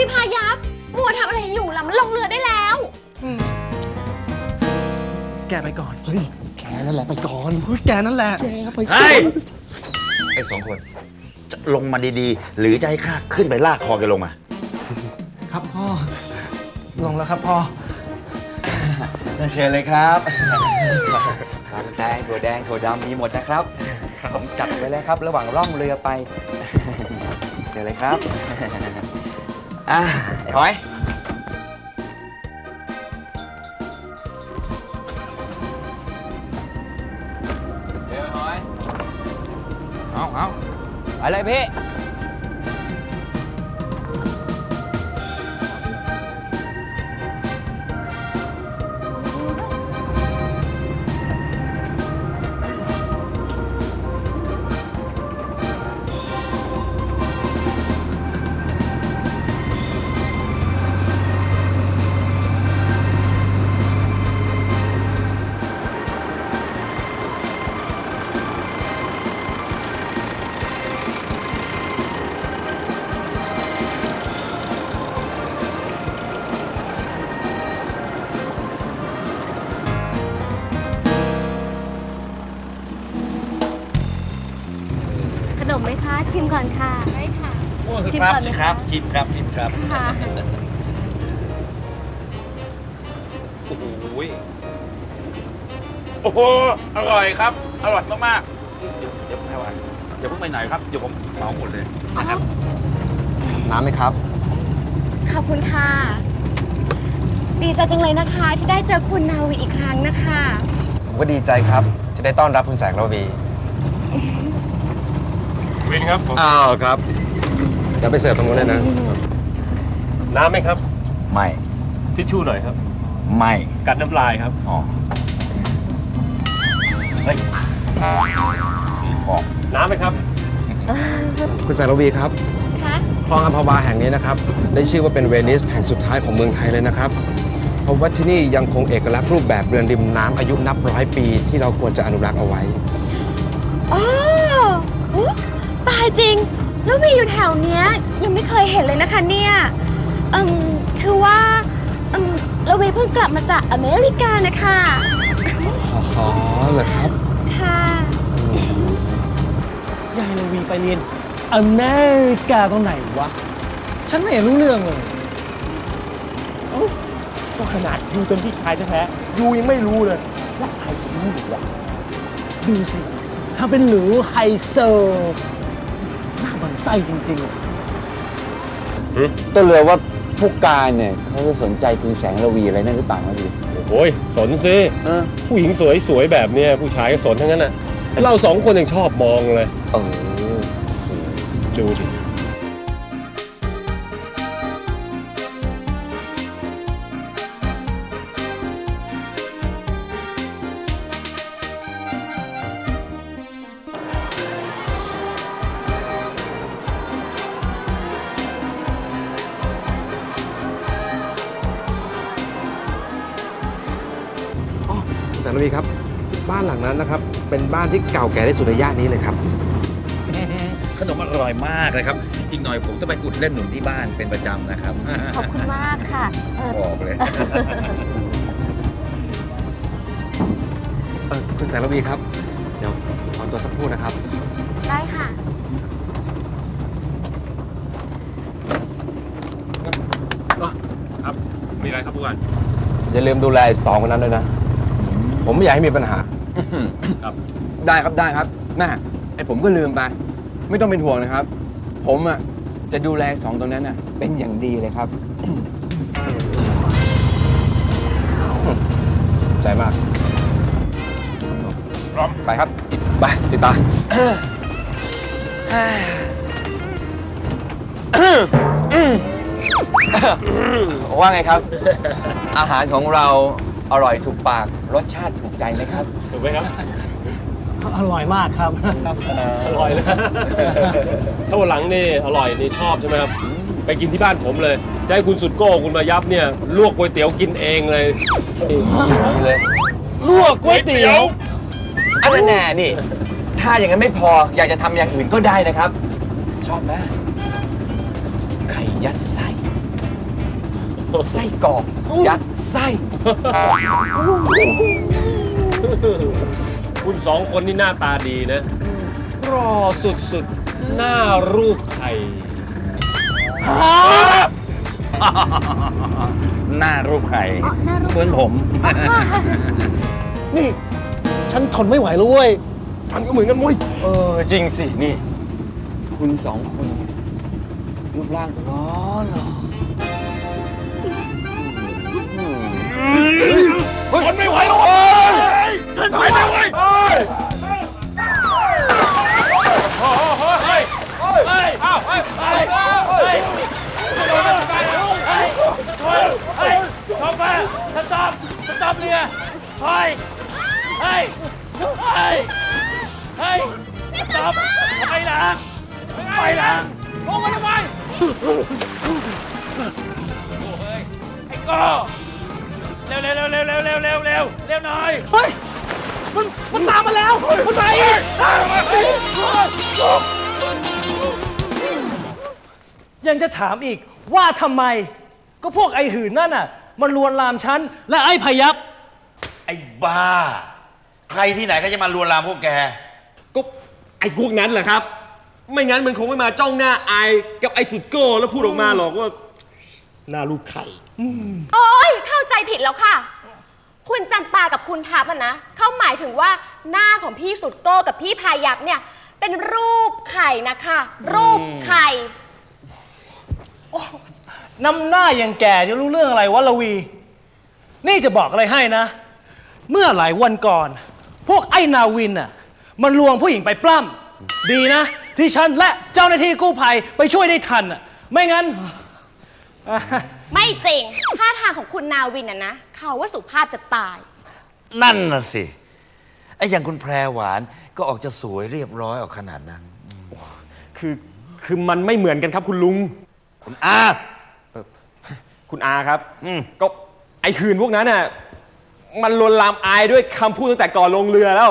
พี่พายับมัวทำอะไรอยู่ล่ะมันลงเรือได้แล้วแกไปก่อนเฮ้ยแกนั่นแหละไปก่อนเฮ้ยแกนั่นแหละแกไปก่อนไอ้สองคนจะลงมาดีๆหรือจะให้ข้าขึ้นไปลากคอแกลงมาครับพ่อลงแล้วครับพ่อเชิญเลยครับทางแดงถั่วแดงถั่วดำมีหมดนะครับผมจัดไว้แล้วครับระหว่างล่องเรือไปเดี๋ยวเลยครับไอ้หอยเดี๋ยวหอยเอาไปเลยพี่ขนมไหมคะชิมก่อนค่ะได้ค่ะชิมก่อนเลยครับชิมครับค่ะโอ้โหอร่อยครับอร่อยมากๆเดี๋ยวไม่ไหวเดี๋ยวเพิ่งไปไหนครับเดี๋ยวผมเหมาหมดเลยนะครับน้ำไหมครับขอบคุณค่ะดีใจจังเลยนะคะที่ได้เจอคุณนาวีอีกครั้งนะคะผมก็ดีใจครับที่ได้ต้อนรับคุณแสงนาวีวินครับอ้าวครับเดี๋ยวไปเสิร์ฟตรงนู้นเลยนะน้ำไหมครับไม่ทิชชู่หน่อยครับไม่กัดน้ำลายครับอ๋อเฮ้ยน้ำไหมครับคุณแสงระวีครับคลองอัมพวาแห่งนี้นะครับได้ชื่อว่าเป็นเวนิสแห่งสุดท้ายของเมืองไทยเลยนะครับเพราะว่าที่นี่ยังคงเอกลักษณ์รูปแบบเรือนริมน้ำอายุนับร้อยปีที่เราควรจะอนุรักษ์เอาไว้ตายจริงแล้วมีอยู่แถวเนี้ยยังไม่เคยเห็นเลยนะคะเนี่ยคือว่าเราเพิ่งกลับมาจากอเมริกานะคะอ๋อเหรอครับค่ะยายเราไปเรียนอเมริกาตรงไหนวะฉันไม่รู้เรื่องเลยก็ขนาดยูเป็นพี่ชายแท้ๆยูยังไม่รู้เลยว่าใครจะรู้หรือวะดูสิถ้าเป็นหรือไฮโซน่าบันไส้จริงๆต้องเรือว่าพวกกายเนี่ยเขาจะสนใจคุณแสงระวีอะไรนั่นหรือเปล่านะพี่โอ้ยสนสิผู้หญิงสวยๆแบบเนี้ยผู้ชายก็สนทั้งนั้นน่ะเราสองคนยังชอบมองเลยดูดิแสงระวีครับบ้านหลังนั้นนะครับเป็นบ้านที่เก่าแก่ที่สุดในย่านนี้เลยครับขนมอร่อยมากเลยครับอีกหน่อยผมจะไปอุดเล่นหนุนที่บ้านเป็นประจำนะครับขอบคุณมากค่ะบอกเลยคุณแสงระวีครับเดี๋ยวขอตัวสักครู่นะครับได้ค่ะครับมีอะไรครับผู้การอย่าลืมดูแลสองคนนั้นด้วยนะผมไม่อยากให้มีปัญหาครับได้ครับแม่ไอผมก็ลืมไปไม่ต้องเป็นห่วงนะครับผมอ่ะจะดูแลสองตรงนั้นน่ะเป็นอย่างดีเลยครับใจมากพร้อมไปครับไปติดตาว่าไงครับอาหารของเราอร่อยถูกปากรสชาติถูกใจไหมครับถูกไหมครับอร่อยมากครับอร่อยเลยถ้าวันหลังนี่อร่อยนี่ชอบใช่ไหมครับไปกินที่บ้านผมเลยจะให้คุณสุดโก้คุณมายับเนี่ยลวกก๋วยเตี๋ยวกินเองเลยลวกก๋วยเตี๋ยวอันนั้นแน่นี่ถ้าอย่างนั้นไม่พออยากจะทำอย่างอื่นก็ได้นะครับชอบไหมไข่ยัดไส้ ไส้กรอกยัดไส้คุณสองคนนี่หน้าตาดีนะรอสุดๆหน้ารูปไข่หน้ารูปไข่เพื่อนผมนี่ฉันทนไม่ไหวแล้วเว้ยฉันก็เหมือนกันมุ้ยเออจริงสินี่คุณสองคนรูปร่างล้อหล่อทนไม่ไหวแล้วเว้ยทนไม่ไหวเว้ยโอ้โหเฮ้ยเฮ้ยเฮ้ยเอ้าเฮ้ยเฮ้ยเฮ้ยชอบป่ะสต๊อปเรือเฮ้ยเฮ้ยเฮ้ยเฮ้ยสต๊อปไปล่ะลงมาทำไมไอ้ก้อเร็วหน่อยเฮ้ยมันตามมาแล้วมันไปยังจะถามอีกว่าทำไมก็พวกไอ้หื่นนั่นน่ะมันลวนลามฉันและไอ้พยับไอ้บ้าใครที่ไหนก็จะมาลวนลามพวกแกก็ไอ้พวกนั้นแหละครับไม่งั้นมันคงไม่มาจ้องหน้าไอ้กับไอ้สุดโก้แล้วพูดออกมาหรอกว่าหน้าลูกไข่โอ๊ยเข้าใจผิดแล้วค่ะคุณจำปากับคุณทัพนะเขาหมายถึงว่าหน้าของพี่สุดโก้กับพี่พายับเนี่ยเป็นรูปไข่นะคะรูปไข่น้ำหน้ายังแก่จะรู้เรื่องอะไรวะละวีนี่จะบอกอะไรให้นะเมื่อหลายวันก่อนพวกไอ้นาวินน่ะมันลวงผู้หญิงไปปล้ำดีนะที่ฉันและเจ้าหน้าที่กู้ภัยไปช่วยได้ทันไม่งั้นไม่จริงท่าทางของคุณนาวินน่ะนะเขาว่าสุภาพจะตายนั่นน่ะสิไอ้อย่างคุณแพรหวานก็ออกจะสวยเรียบร้อยออกขนาดนั้นคือมันไม่เหมือนกันครับคุณลุงคุณอาครับก็ไอ้คืนพวกนั้นน่ะมันลวนลามอายด้วยคำพูดตั้งแต่ก่อนลงเรือแล้ว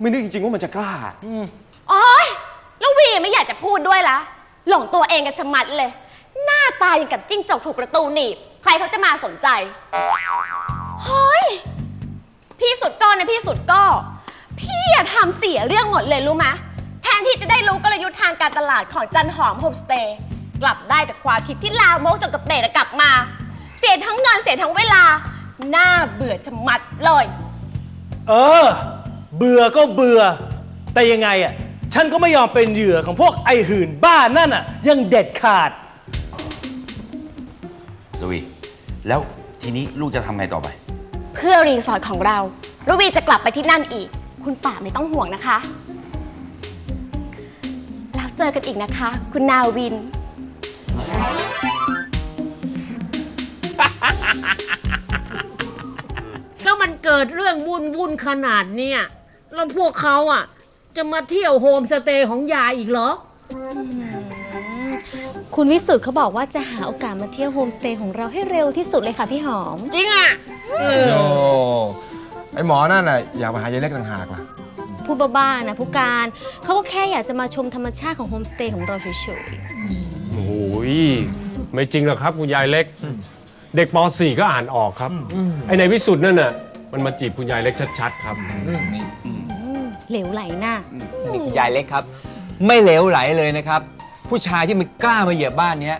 ไม่นึกจริงๆว่ามันจะกล้าอ๋อแล้ววีไม่อยากจะพูดด้วยละหลงตัวเองกันชะมัดเลยหน้าตาอย่างกับจิ้งจกถูกประตูหนีบใครเขาจะมาสนใจเฮ้ยพี่สุดก้อนนะพี่สุดก้อพี่อย่าทำเสียเรื่องหมดเลยรู้ไหมแทนที่จะได้รู้กลยุทธ์ทางการตลาดของจันหอมโฮมสเตย์กลับได้แต่ความคิดที่ลามกจนกระเตะกลับมาเสียทั้งงานเสียทั้งเวลาหน้าเบื่อชะมัดเลยเบื่อก็เบื่อแต่ยังไงอ่ะฉันก็ไม่ยอมเป็นเหยื่อของพวกไอ้หื่นบ้านั่นอ่ะยังเด็ดขาดลวีแล้วทีนี้ลูกจะทำไงต่อไปเพื่อรีสอร์ทของเราลวีจะกลับไปที่นั่นอีกคุณป่าไม่ต้องห่วงนะคะแล้วเจอกันอีกนะคะคุณนาวินถ้ามันเกิดเรื่องวุ่นขนาดนี้แล้วพวกเขาอ่ะจะมาเที่ยวโฮมสเตย์ของยายอีกเหรอคุณวิสุทธ์เขาบอกว่าจะหาโอกาสมาเที่ยวโฮมสเตย์ของเราให้เร็วที่สุดเลยค่ะพี่หอมจริงอ่ะไอหมอนั่นน่ะอยากมาหายายเล็กต่างหากล่ะผู้บ้าๆนะผู้การเขาก็แค่อยากจะมาชมธรรมชาติของโฮมสเตย์ของเราเฉยๆโอ้ยไม่จริงหรอกครับคุณยายเล็กเด็กป .4 ก็อ่านออกครับไอในวิสุทธ์นั่นน่ะมันมาจีบคุณยายเล็กชัดๆครับเหลวไหลหน้านี่คุณยายเล็กครับไม่เหลวไหลเลยนะครับผู้ชายที่มันกล้ามาเหยียบบ้านนี้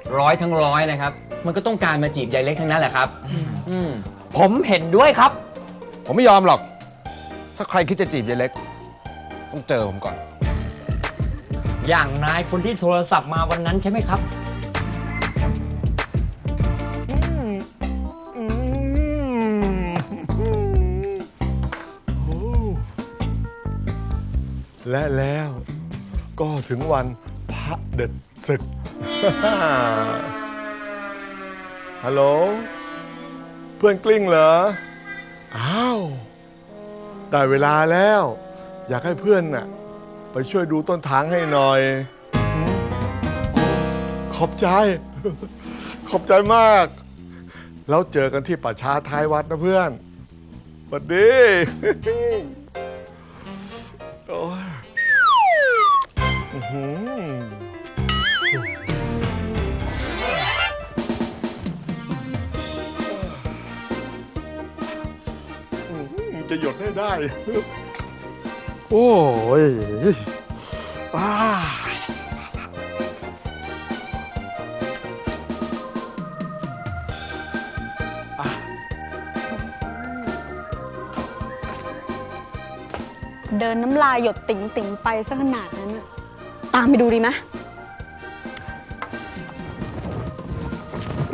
100 ทั้ง 100นะครับมันก็ต้องการมาจีบยายเล็กทั้งนั้นแหละครับผมเห็นด้วยครับผมไม่ยอมหรอกถ้าใครคิดจะจีบยายเล็กต้องเจอผมก่อนอย่างนายคนที่โทรศัพท์มาวันนั้นใช่ไหมครับและแล้วก็ถึงวันพระเด็ดศึกฮัลโหลเพื่อนกลิ้งเหรออ้าวได้เวลาแล้วอยากให้เพื่อนน่ะไปช่วยดูต้นทางให้หน่อยขอบใจมากแล้วเจอกันที่ป่าช้าท้ายวัดนะเพื่อนสวัสดีโอ้ย จะหยดให้ได้โอ้ยเดินน้ำลายหยดติ๋งติ๋งไปซะขนาดนั้นอะตามไปดูดีไหม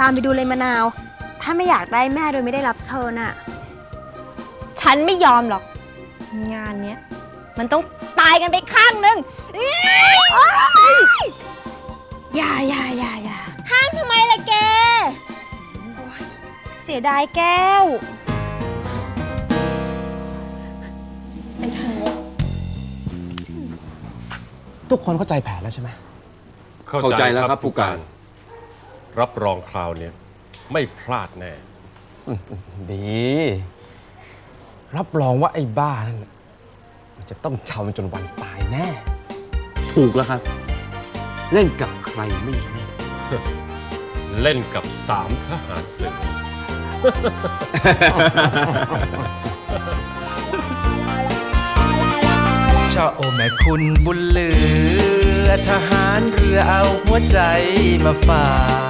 ตามไปดูเลยมะนาวถ้าไม่อยากได้แม่โดยไม่ได้รับเชิญอะฉันไม่ยอมหรอกงานเนี้ยมันต้องตายกันไปข้างหนึ่งอย่าห้ามทำไมล่ะแกเสียดายแก้วทุกคนเข้าใจแผนแล้วใช่ไหมเข้าใจแล้วครับผู้การรับรองคราวนี้ไม่พลาดแน่ดีรับรองว่าไอ้บ้านั่นมันจะต้องชาวมันจนวันตายแน่ถูกแล้วครับเล่นกับใครไม่แน่เล่นกับสามทหารศึกชาโอแม่คุณบุญเหลือทหารเรือเอาหัวใจมาฝาก